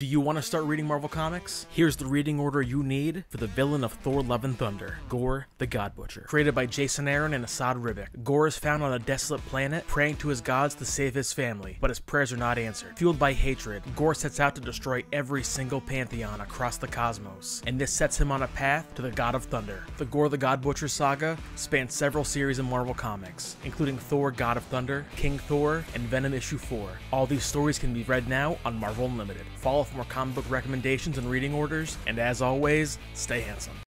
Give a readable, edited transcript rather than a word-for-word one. Do you want to start reading Marvel Comics? Here's the reading order you need for the villain of Thor: Love and Thunder, Gorr the God Butcher. Created by Jason Aaron and Esad Ribic, Gorr is found on a desolate planet praying to his gods to save his family, but his prayers are not answered. Fueled by hatred, Gorr sets out to destroy every single pantheon across the cosmos, and this sets him on a path to the God of Thunder. The Gorr the God Butcher saga spans several series in Marvel Comics, including Thor: God of Thunder, King Thor, and Venom issue 4. All these stories can be read now on Marvel Unlimited. Follow for more comic book recommendations and reading orders, and as always, stay handsome.